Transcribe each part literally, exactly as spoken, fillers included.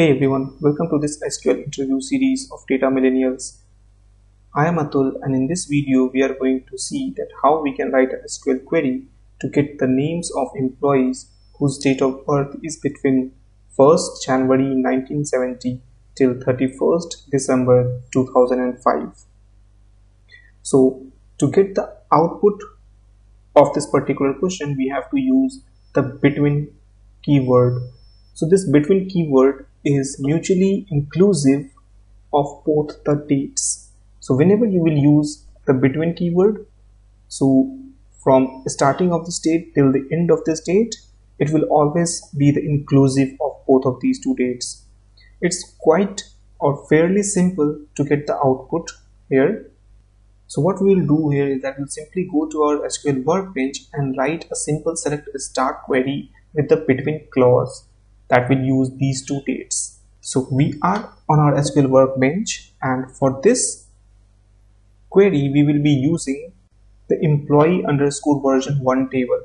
Hey everyone, welcome to this S Q L interview series of Data Millennials. I am Atul, and in this video we are going to see that how we can write an S Q L query to get the names of employees whose date of birth is between first January nineteen seventy till thirty-first December two thousand five. So to get the output of this particular question, we have to use the between keyword. So this between keyword is mutually inclusive of both the dates. So whenever you will use the between keyword, so from starting of this date till the end of this date, it will always be the inclusive of both of these two dates. It's quite or fairly simple to get the output here. So what we will do here is that we'll simply go to our S Q L Workbench and write a simple select start query with the between clause that will use these two dates. So we are on our S Q L Workbench, and for this query we will be using the employee underscore version one table.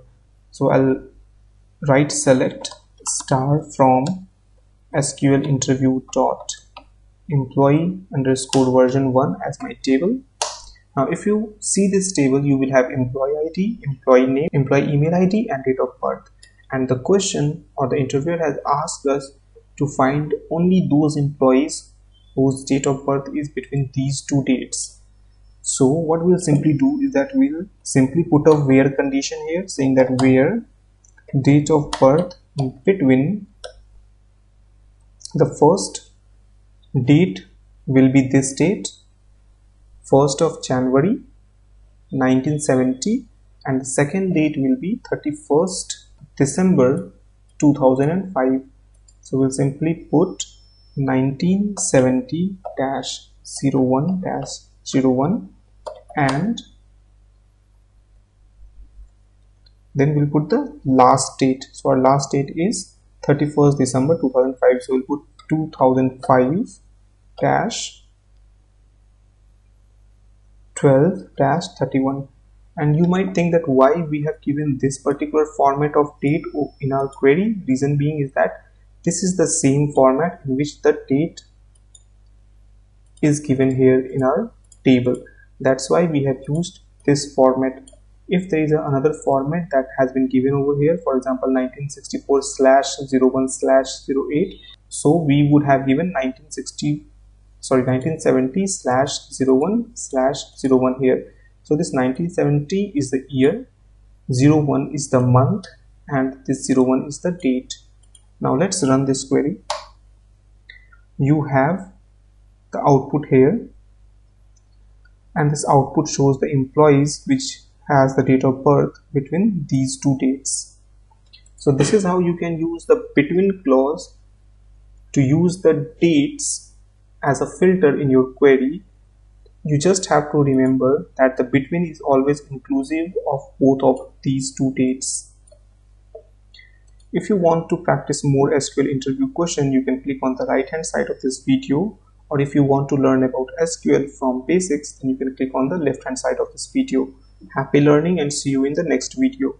So I'll write select star from S Q L interview dot employee underscore version one as my table. Now if you see this table, you will have employee I D, employee name, employee email I D and date of birth. And the question or the interviewer has asked us to find only those employees whose date of birth is between these two dates. So what we'll simply do is that we'll simply put a where condition here, saying that where date of birth between the first date will be this date, first of January nineteen seventy, and the second date will be thirty-first December two thousand five. So we'll simply put nineteen seventy dash zero one dash zero one, and then we'll put the last date. So our last date is thirty-first December two thousand five. So we'll put two thousand five dash twelve dash thirty-one. And you might think that why we have given this particular format of date in our query. Reason being is that this is the same format in which the date is given here in our table. That's why we have used this format. If there is another format that has been given over here, for example nineteen sixty-four slash zero one slash zero eight, so we would have given nineteen sixty sorry nineteen seventy slash zero one slash zero one here. So this nineteen seventy is the year, zero one is the month, and this zero one is the date. Now let's run this query. You have the output here, and this output shows the employees which has the date of birth between these two dates. So this is how you can use the between clause to use the dates as a filter in your query. You just have to remember that the between is always inclusive of both of these two dates. If you want to practice more S Q L interview question, you can click on the right hand side of this video, or if you want to learn about S Q L from basics, then you can click on the left hand side of this video. Happy learning, and see you in the next video.